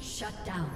Shut down.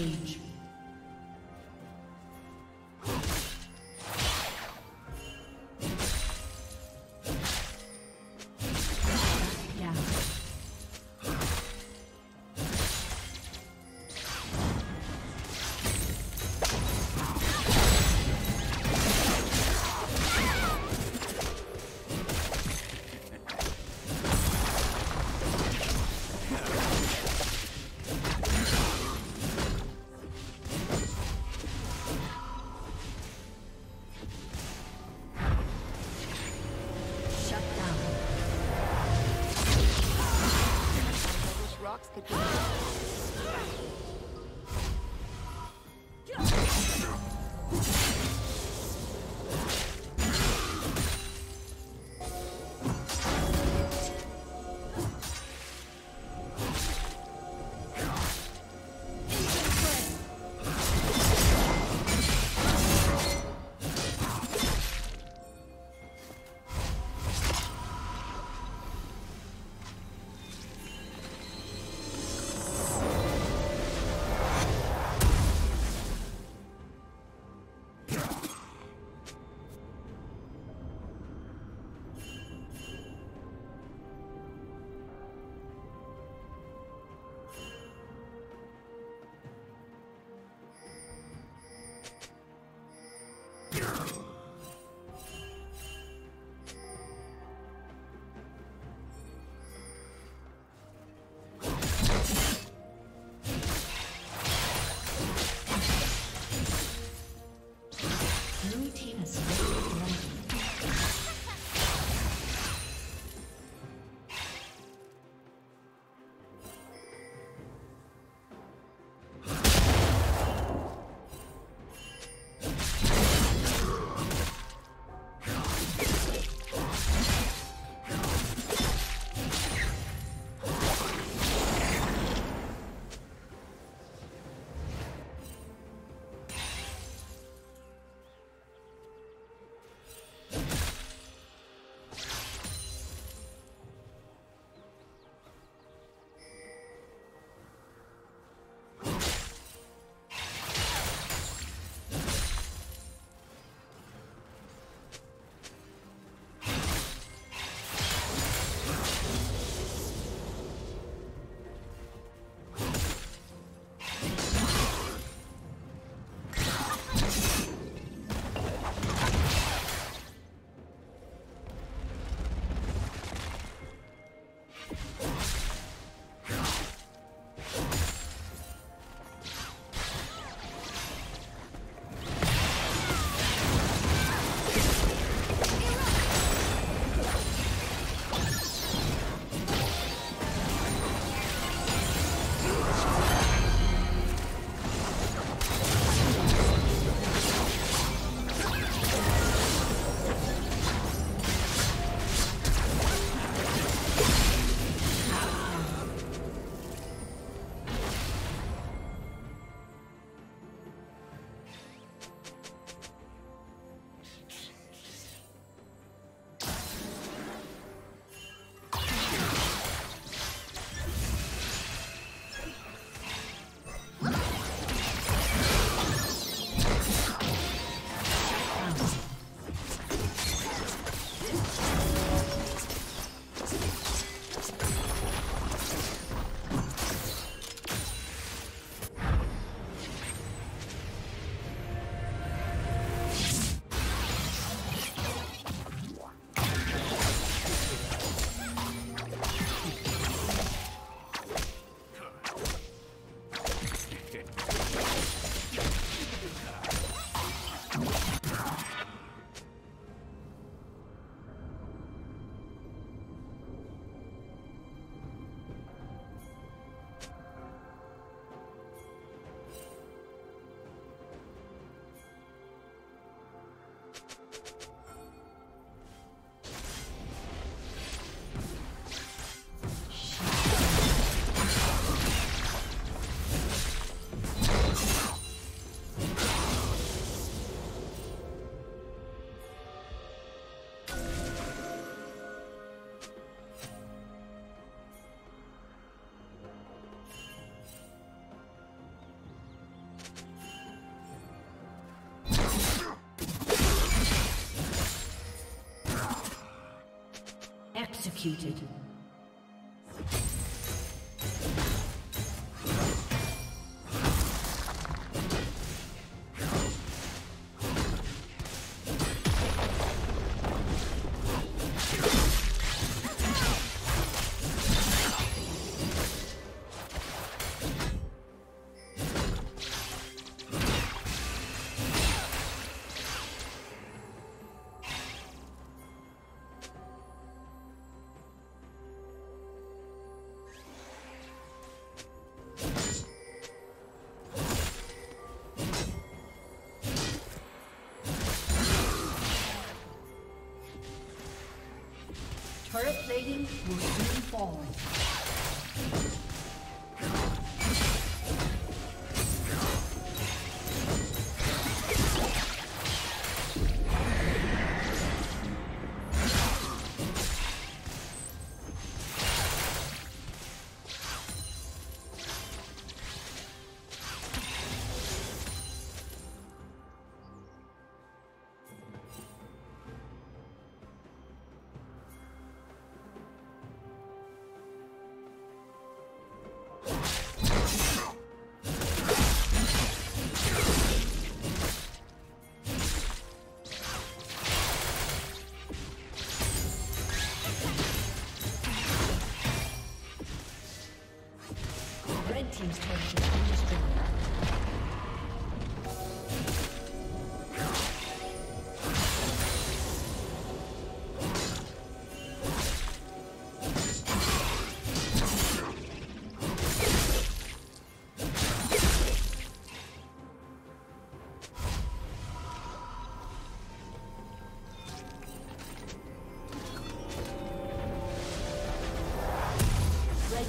Rage. executed. Turret plating will soon fall. Team's turret has been destroyed. Red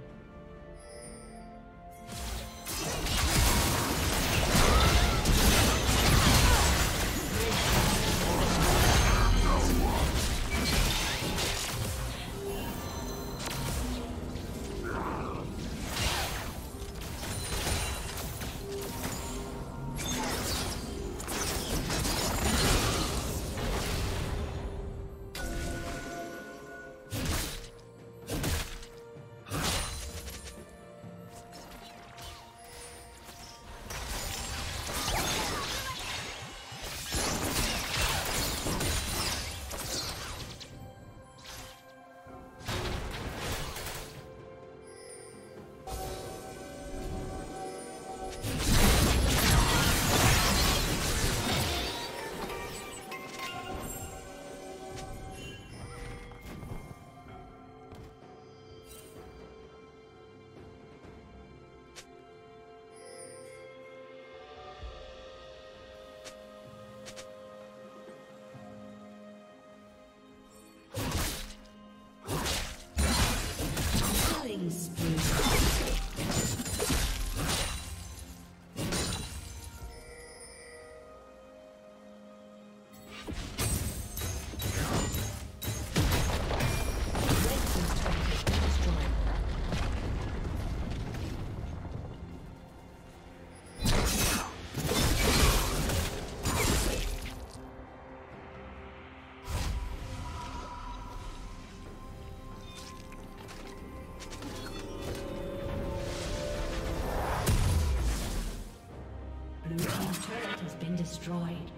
been destroyed.